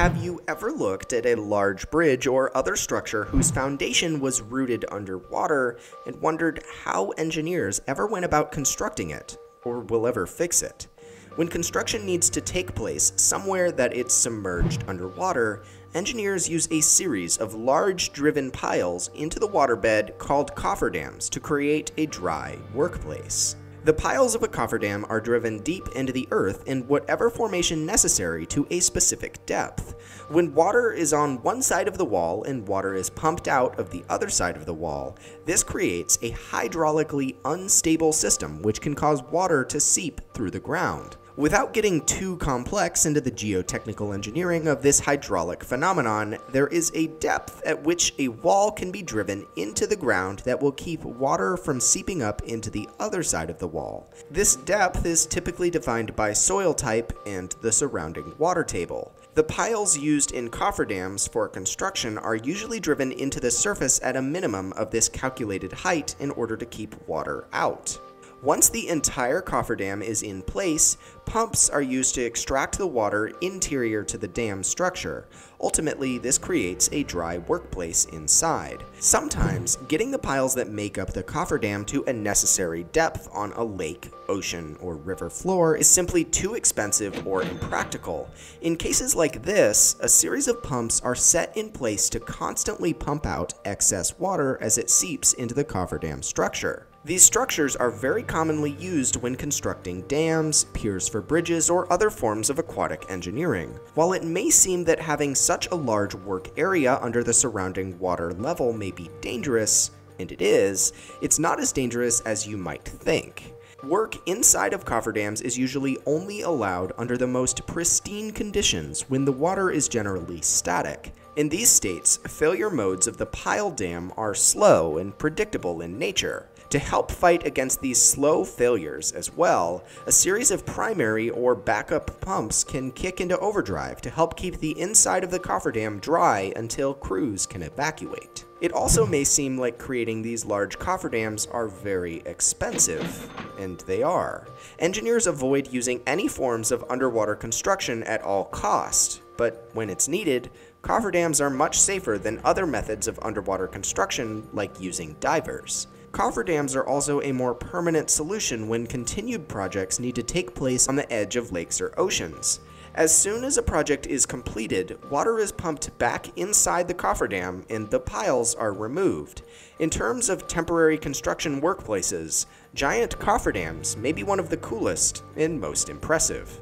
Have you ever looked at a large bridge or other structure whose foundation was rooted underwater and wondered how engineers ever went about constructing it, or will ever fix it? When construction needs to take place somewhere that it's submerged underwater, engineers use a series of large driven piles into the waterbed called cofferdams to create a dry workplace. The piles of a cofferdam are driven deep into the earth in whatever formation necessary to a specific depth. When water is on one side of the wall and water is pumped out of the other side of the wall, this creates a hydraulically unstable system which can cause water to seep through the ground. Without getting too complex into the geotechnical engineering of this hydraulic phenomenon, there is a depth at which a wall can be driven into the ground that will keep water from seeping up into the other side of the wall. This depth is typically defined by soil type and the surrounding water table. The piles used in cofferdams for construction are usually driven into the surface at a minimum of this calculated height in order to keep water out. Once the entire cofferdam is in place, pumps are used to extract the water interior to the dam structure. Ultimately, this creates a dry workplace inside. Sometimes, getting the piles that make up the cofferdam to a necessary depth on a lake, ocean, or river floor is simply too expensive or impractical. In cases like this, a series of pumps are set in place to constantly pump out excess water as it seeps into the cofferdam structure. These structures are very commonly used when constructing dams, piers for bridges, or other forms of aquatic engineering. While it may seem that having such a large work area under the surrounding water level may be dangerous, and it is, it's not as dangerous as you might think. Work inside of cofferdams is usually only allowed under the most pristine conditions when the water is generally static. In these states, failure modes of the pile dam are slow and predictable in nature. To help fight against these slow failures as well, a series of primary or backup pumps can kick into overdrive to help keep the inside of the cofferdam dry until crews can evacuate. It also may seem like creating these large cofferdams are very expensive, and they are. Engineers avoid using any forms of underwater construction at all costs, but when it's needed, cofferdams are much safer than other methods of underwater construction like using divers. Cofferdams are also a more permanent solution when continued projects need to take place on the edge of lakes or oceans. As soon as a project is completed, water is pumped back inside the cofferdam and the piles are removed. In terms of temporary construction workplaces, giant cofferdams may be one of the coolest and most impressive.